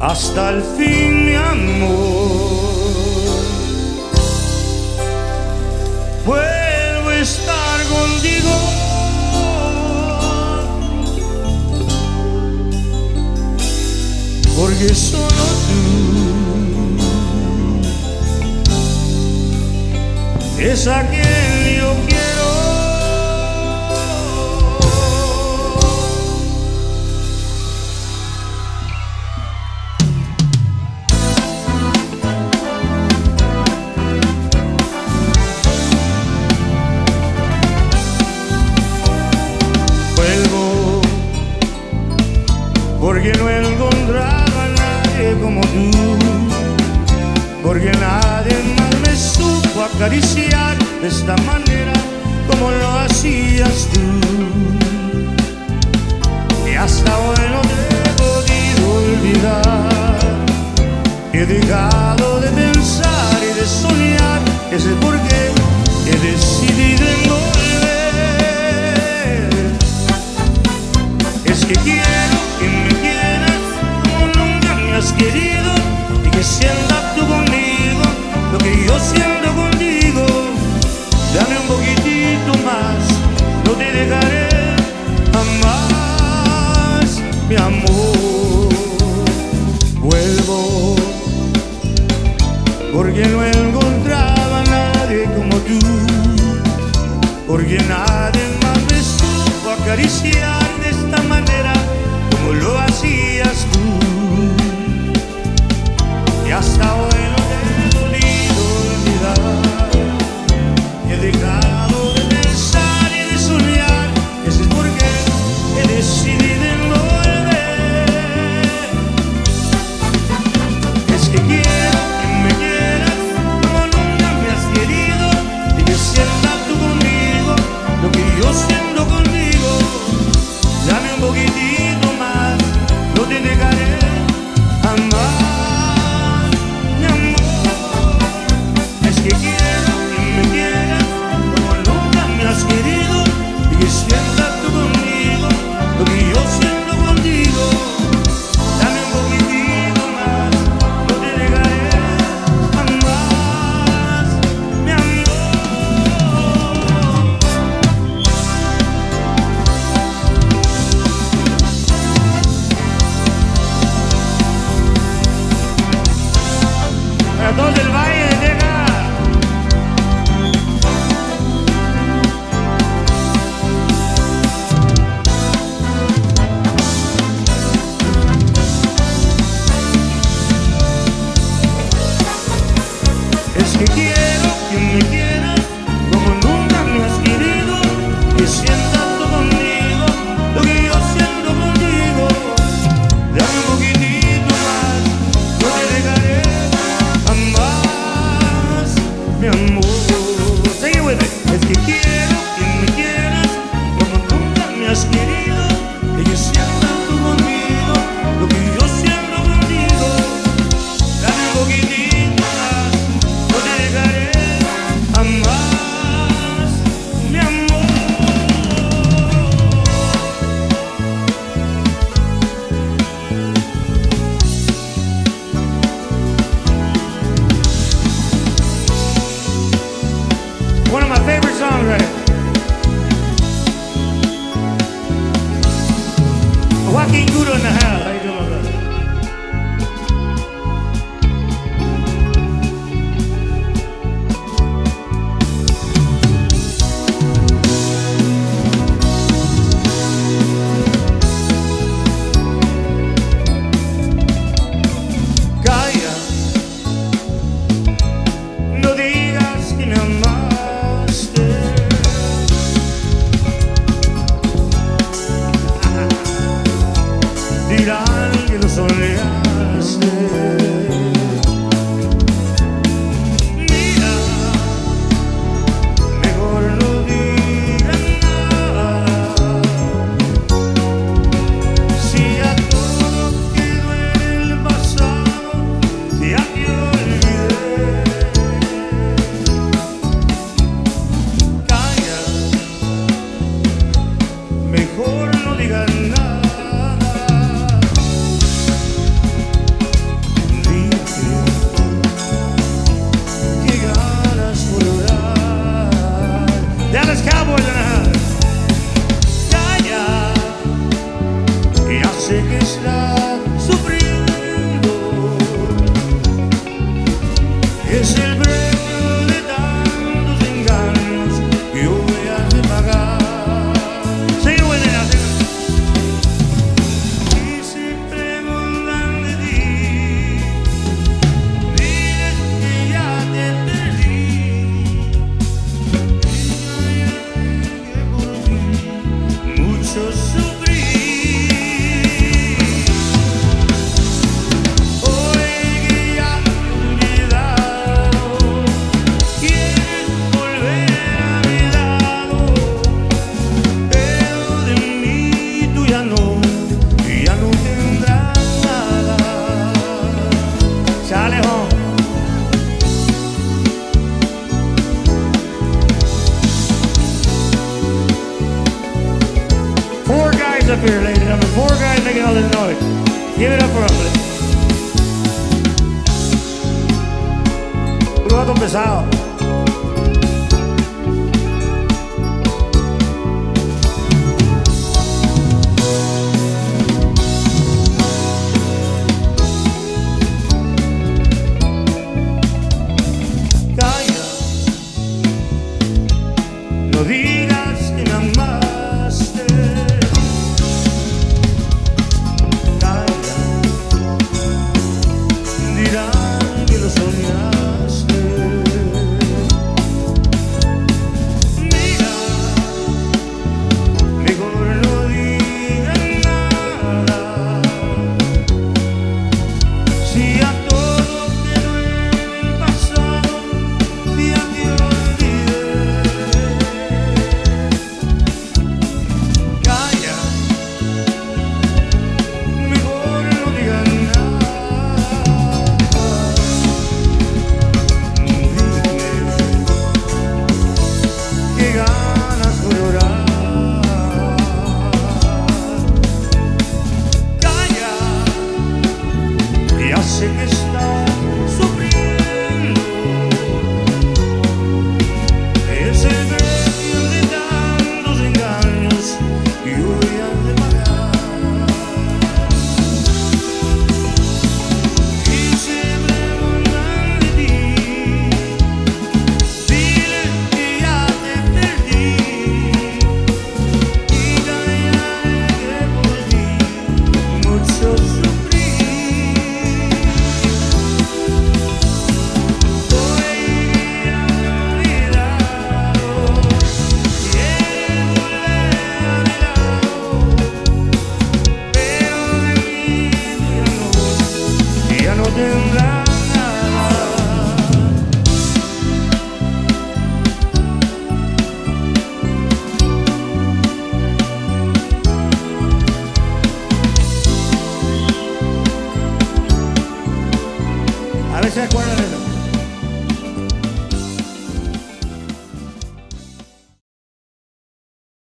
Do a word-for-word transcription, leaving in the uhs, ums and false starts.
hasta el fin, mi amor. Vuelvo a estar contigo, porque solo tú es a quien yo quiero. Porque no encontraba a nadie como tú, porque nadie más me supo acariciar de esta manera como lo hacías tú. Y hasta hoy no te he podido olvidar, he dejado de pensar y de soñar, es el porqué he decidido volver. Es que quiero que me quieras como nunca me has querido, y que sientas tú conmigo lo que yo siento contigo. Dame un poquitito más, no te dejaré jamás, mi amor. Vuelvo porque no encontraba a nadie como tú, porque nadie más me supo acariciar de esta manera como lo hacías tú. Y hasta hoy no te he podido olvidar, he dejado de pensar y de soñar, ese es por qué he decidido volver. Es que quiero que me quieras como nunca me has querido, y que sientas tú conmigo lo que yo siento contigo. Dame un poquitito, no te negaré jamás, mi amor. Es que quiero que me quieras como nunca me has querido, y que sientas tú conmigo lo que yo siento contigo. Dame un poquitito más, no te negaré jamás, mi amor. Todos del Valle de Texas, up here, ladies and gentlemen. Four guys making all this noise. Give it up for them. Puro gato pesado. Calla. No digas que me amaste. ¿Se acuerdan?